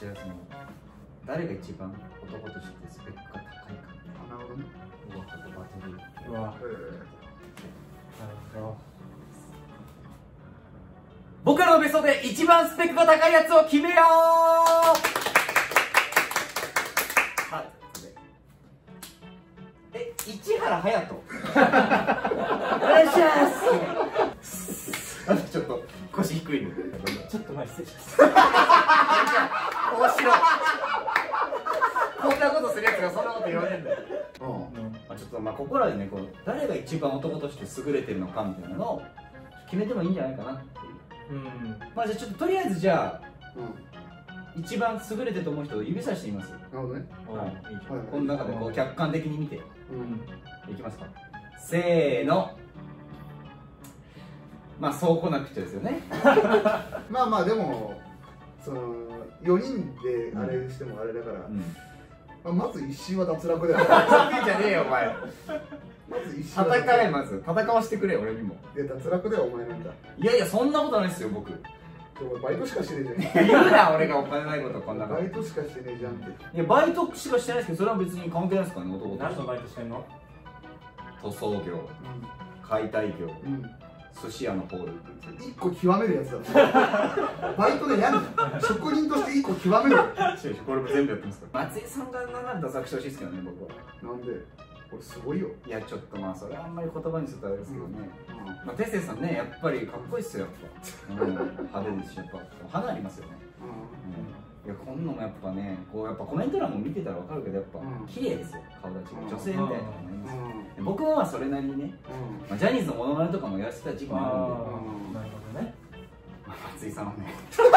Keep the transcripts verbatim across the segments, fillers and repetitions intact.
してるやつの誰が一番男としてスペックが高いか。なるほどね。うわ、バトル。うわ、なるほど。僕らのベストで一番スペックが高いやつを決めよう。え、市原隼人。お願いします。あ、ちょっと腰低いの。ちょっと前失礼します。面白い。こんなことするやつがそんなこと言わねえんだよ。うん。まあちょっとまあここらでね、こう誰が一番男として優れてるのかみたいなのを決めてもいいんじゃないかなっていう。うん。まあじゃあちょっととりあえずじゃあ。うん。一番優れてると思う人を指さしてみます。なるほどね。はい。この中でこう客観的に見て。うん。いきますか。せーの。まあそうこなくちゃですよね。まあまあでもそのよにんであれしてもあれだから。まず石井は脱落だよ。脱落じゃねえよお前。まず石井。戦えまず戦わしてくれ俺にも。いや脱落だよお前なんだ。いやいやそんなことないですよ僕。バイトしかしてねえじゃん。言うな俺がお金ないことこんな。バイトしかしてねえじゃんって。いやバイトしかしてないですけどそれは別に関係ないですからね男。何のバイトしてんの？塗装業、解体業、寿司屋のホール。一個極めるやつだ。バイトでやる。職人として一個極める。これも全部やってますから。松井さんがなんだ作詞してほしいですけどね僕は。なんで？これすごいよ。いやちょっとまあそれあんまり言葉にするとあれですけどね。まあてっせんさんねやっぱりかっこいいっすよやっぱ。派手ですしやっぱ花ありますよね。いやこんなもやっぱねこうやっぱコメント欄も見てたらわかるけどやっぱ綺麗ですよ顔立ちが女性みたいなのもあります。僕もまあそれなりにねジャニーズのモノマネとかもやらせてた時期もあるんで。なるほどね。松井さんはね。ちょっ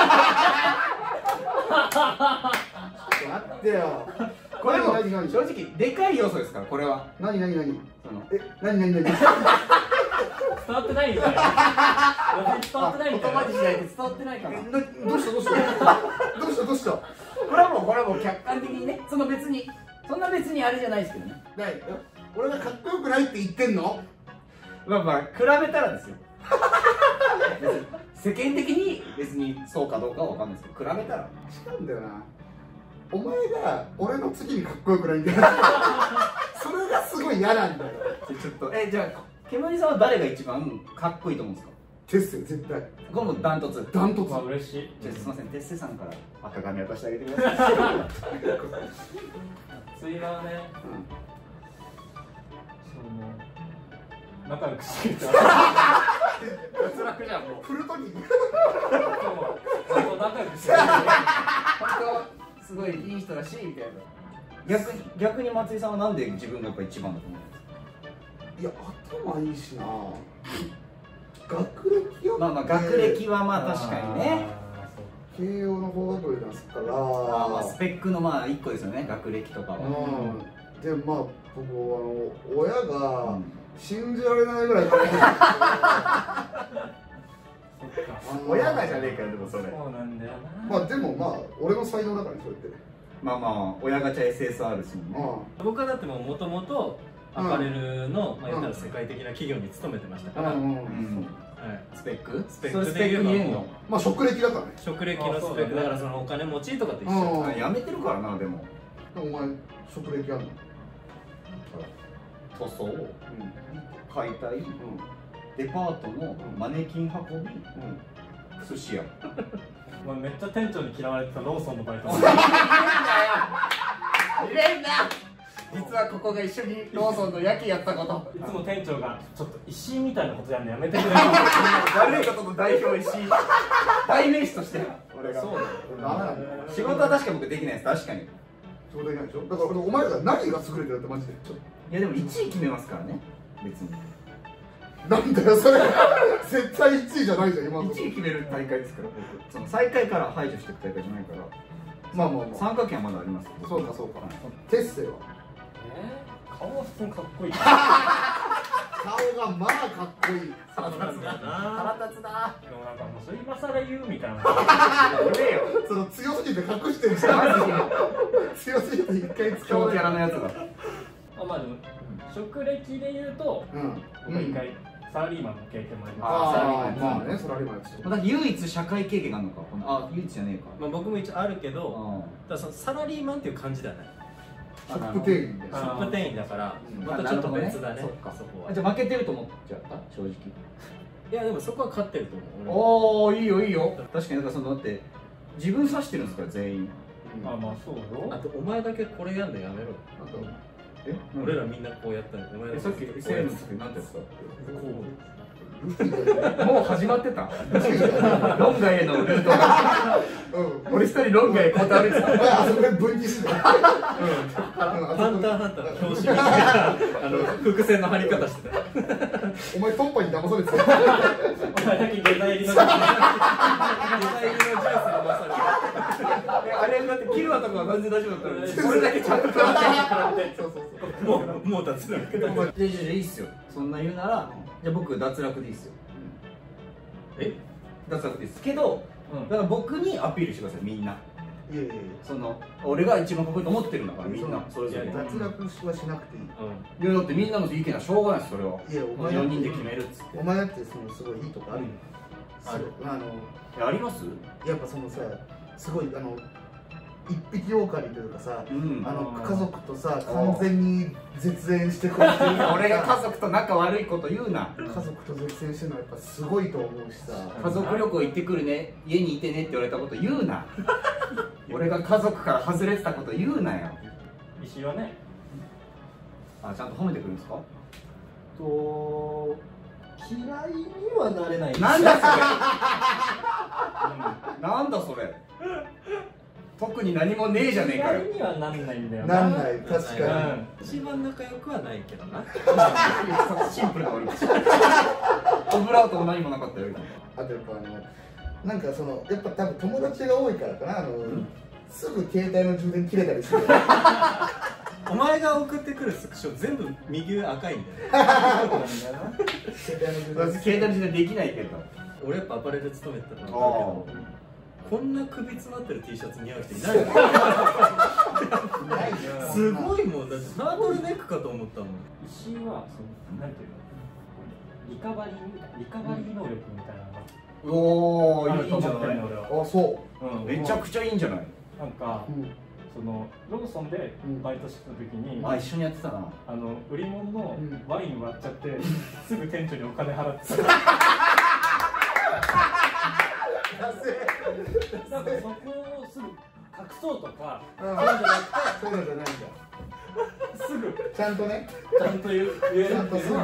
と待ってよ。これも正直でかい要素ですからこれは。何何何？え何何何？伝わってないよ。伝わってない。言葉にしないと伝わってないから。どうしたどうしたどうしたどうした。これはもうこれはもう客観的にねその別にそんな別にあれじゃないですけどね。ない。俺がかっこよくないって言ってんの？まあまあ比べたらですよ。世間的に別にそうかどうかはわかんないですけど比べたら違うんだよな。お前が俺の次にかっこよくないんだよ。それがすごい嫌なんだよ。ちょっとえじゃあ煙さんは誰が一番かっこいいと思うんですか？てっせ絶対。今度ダントツ。ダントツ。嬉しい。じゃあすみませんてっせさんから赤髪渡してあげてください。次はね。その仲良くしてる。脱落じゃんもう。フルトニー。そう仲良くしてる。本当。すごいいい人らしいみたいな。逆に逆に松井さんはなんで自分がやっぱ一番だと思うんですか？いや頭いいしな。学歴はまあまあ学歴はまあ確かにね。慶応の法学部なんですから。あまあスペックのまあ一個ですよね学歴とかは。うん、でまあ僕あの親が信じられないぐらい。親がじゃねえからでもそれ。そうなんだよな。まあでもまあ俺の才能だからそうやって。まあまあ親ガチャ エスエスアール ですもんね。僕はだってももともとアパレルのまあ言ったら世界的な企業に勤めてましたから。スペック？スペックで言えばまあ職歴だからね。職歴のスペックだからそのお金持ちとかって一緒。やめてるからなでも。お前職歴あるの？塗装、解体。デパートのマネキン運び、寿司屋。めっちゃ店長に嫌われてたローソンのバイト。入れんな。実はここが一緒にローソンの夜勤やったこと。いつも店長がちょっと石井みたいなことやるのやめてくれ。悪いことの代表石井。代名詞として。俺が。そうだ。仕事は確か僕できないです確かに。仕事できないでしょ。だからお前ら何が優れてるってマジで。いやでもいちい決めますからね。別に。なんだよそれ。絶対いちいじゃないじゃん今の。いちい決める大会ですからその最下位から排除していく大会じゃないからまあまあまあ参加権はまだありますけど。そうかそうか。てっせはえ顔は普通にかっこいい。顔がまあかっこいい。腹立つだ腹立つだ。でもなんかもうそれ今更言うみたいな。俺よその強すぎて隠してるじゃん。強すぎて一回使うキャラのやつだ。あまあでも職歴で言うと一回。サラリーマンの経験もあります。私唯一社会経験があるのか、このあ唯一じゃねえか。まあ僕も一応あるけど、ただそのサラリーマンっていう感じではない。ショップ店員で。ショップ店員だから、またちょっと別だね。そこは。じゃあ負けてると思っちゃった？正直。いやでもそこは勝ってると思う。おおいいよいいよ。確かにだからそのだって自分指してるんですから全員。あまあそうよ。あとお前だけこれやんのやめろ。あと。え俺らみんなこうやったんで、さっきせーのって何てやつだってもう始まってたロンガへのルートが俺一人ロンガへこうやって歩いてたあそこで分岐してたハンターハンターの表紙あの伏線の張り方してたお前トンパに騙されてたお前だけ下剤入りのジュースが騙されてあれだってキルアとかは全然大丈夫だったのに俺だけちゃんと食らってそうそうそうもうもう脱落だよじゃあいいっすよそんな言うならじゃあ僕脱落でいいっすよえ脱落ですけどだから僕にアピールしてくださいみんなその俺が一番かっこいいと思ってるんだからみんなそれぞれ脱落はしなくていいいやだってみんなの意見はしょうがないですそれはいやお前よにんで決めるっつってお前だってすごいいいとこあるよあるありますやっぱそのさすごいあの一匹狼というかさ、うん、あの家族とさ完全に絶縁してこうっていう俺が家族と仲悪いこと言うな家族と絶縁してるのはやっぱすごいと思うしさ家族旅行行ってくるね家にいてねって言われたこと言うな俺が家族から外れてたこと言うなよ石はねあちゃんと褒めてくるんですかと嫌いにはなれないなんだそれなんだそれ特に何もねえじゃねえかよにはなんないんだよなんない確かに一番仲良くはないけどなシンプルな俺オブラートも何もなかったよあとやっぱあのなんかそのやっぱ多分友達が多いからかなあのすぐ携帯の充電切れたりするお前が送ってくるスクショ全部右上赤いんだよ携帯の充電できないけど俺やっぱアパレル勤めてたからこんな首詰まってる T シャツ似合う人いないよすごいもんだってタートルネックかと思ったもん石井は何ていうのリカバリーリカバリー能力みたいなのがおーいいんじゃないあそうめちゃくちゃいいんじゃないなんかそのローソンでバイトしてた時に、うん、あ一緒にやってたなあの売り物のワイン割っちゃって、うん、すぐ店長にお金払ってたなんかそこをすぐ隠そうとか、うん、そういうのじゃないんだすぐちゃんとねちゃんと言えるっていうのは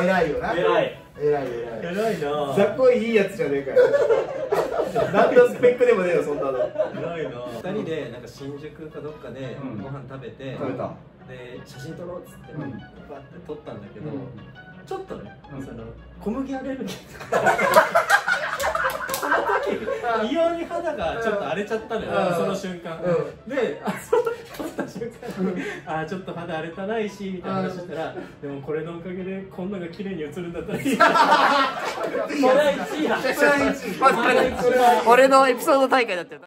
偉いよな偉い偉い偉い偉いな雑魚いいやつじゃねえかよ何のスペックでもねえよそんなの偉いなふたりでなんか新宿かどっかでご飯食べて食べたで写真撮ろうっつってバッて撮ったんだけどちょっとねその小麦アレルギー異様に肌がちょっと荒れちゃったのよその瞬間で撮った瞬間に「あちょっと肌荒れたないし」みたいな話したら「でもこれのおかげでこんなが綺麗に映るんだったらいいな」俺のエピソード大会だったよ。